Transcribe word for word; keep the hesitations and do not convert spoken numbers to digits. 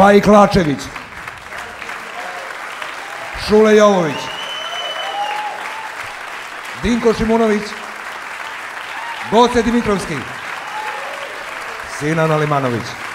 Faik Lačević, Šule Jovović, Dinko Šimunović, Goce Dimitrovski, Sinan Alimanović.